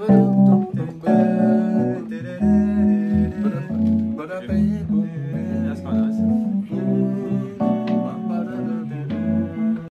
But